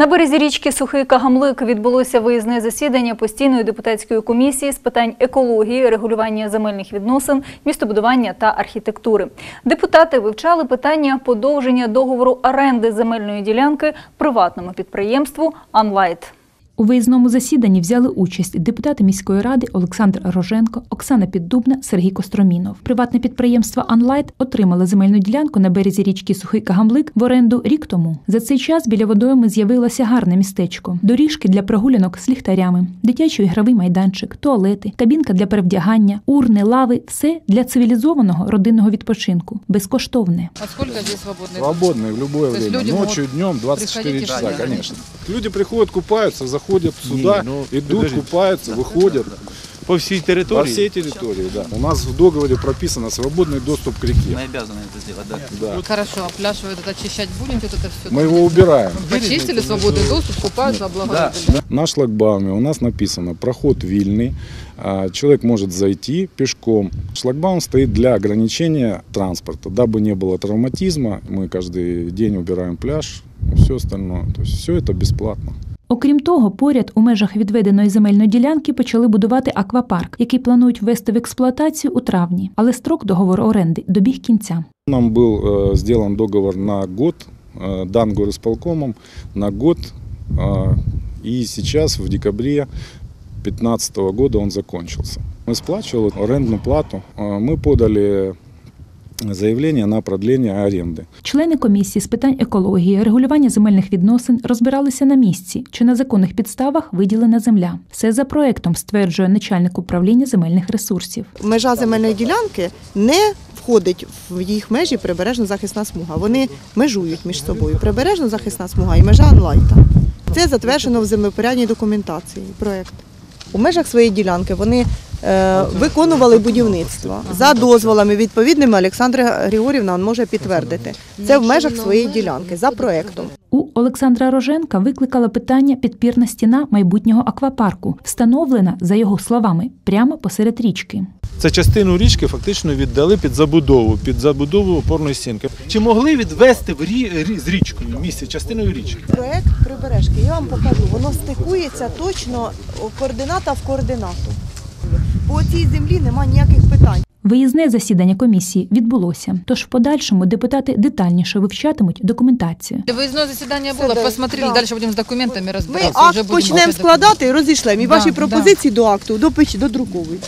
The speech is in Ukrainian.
На березі річки Сухий Кагамлик відбулося виїзне засідання постійної депутатської комісії з питань екології, регулювання земельних відносин, містобудування та архітектури. Депутати вивчали питання подовження договору оренди земельної ділянки приватному підприємству «Анлайт». У виїзному засіданні взяли участь депутати міської ради Олександр Роженко, Оксана Піддубна, Сергій Костромінов. Приватне підприємство «Анлайт» отримало земельну ділянку на березі річки Сухий Кагамлик в оренду рік тому. За цей час біля водойми з'явилося гарне містечко, доріжки для прогулянок з ліхтарями, дитячий ігровий майданчик, туалети, кабінка для перевдягання, урни, лави – все для цивілізованого родинного відпочинку. Безкоштовне. А скільки тут свободних? Свободних, в будь-яке время. Ночі, днем, 24 часа, звісно. Люди приходять, купаються, заходять. Ходят сюда, идут, купаются, выходят. По всей территории? По всей территории, да. У нас в договоре прописано свободный доступ к реке. Мы обязаны это сделать, да? Да. Ну, хорошо, а пляж вы этот очищать будем? Тут это все? Мы его убираем. Почистили свободный доступ, купаются, облагают? Да. На шлагбауме у нас написано «Проход вільний». Человек может зайти пешком. Шлагбаум стоит для ограничения транспорта. Дабы не было травматизма, мы каждый день убираем пляж, все остальное. То есть все это бесплатно. Окрім того, поряд у межах відведеної земельної ділянки почали будувати аквапарк, який планують ввести в експлуатацію у травні. Але строк договору оренди добіг кінця. Нам був зроблений договір на рік, дан горисполкомом на рік. І зараз, в декабрі 2015 року, він закінчився. Ми сплачували орендну плату, ми подали заявлення на продовження оренди. Члени комісії з питань екології, регулювання земельних відносин розбиралися на місці, чи на законних підставах виділена земля. Все за проектом, стверджує начальник управління земельних ресурсів. Межа земельної ділянки не входить в їх межі прибережно-захисна смуга. Вони межують між собою прибережно-захисна смуга і межа Анлайта. Це затверджено в землевпорядній документації проект. У межах своєї ділянки вони виконували будівництво. За дозволами відповідними Олександра Григорівна може підтвердити. Це в межах своєї ділянки, за проєктом. У Олександра Роженка викликала питання підпірна стіна майбутнього аквапарку, встановлена, за його словами, прямо посеред річки. Це частину річки фактично віддали під забудову опорної стінки. Чи могли відвести з річкою місце, частиною річки? Проєкт прибережки, я вам покажу, воно стикується точно координата в координату. По цій землі нема ніяких питань. Виїзне засідання комісії відбулося, тож в подальшому депутати детальніше вивчатимуть документацію. Виїзне засідання було, посмотрели, далі будемо з документами розбиратися. Ми акт почнемо складати і розійшлемо, і ваші пропозиції до акту, до друкової.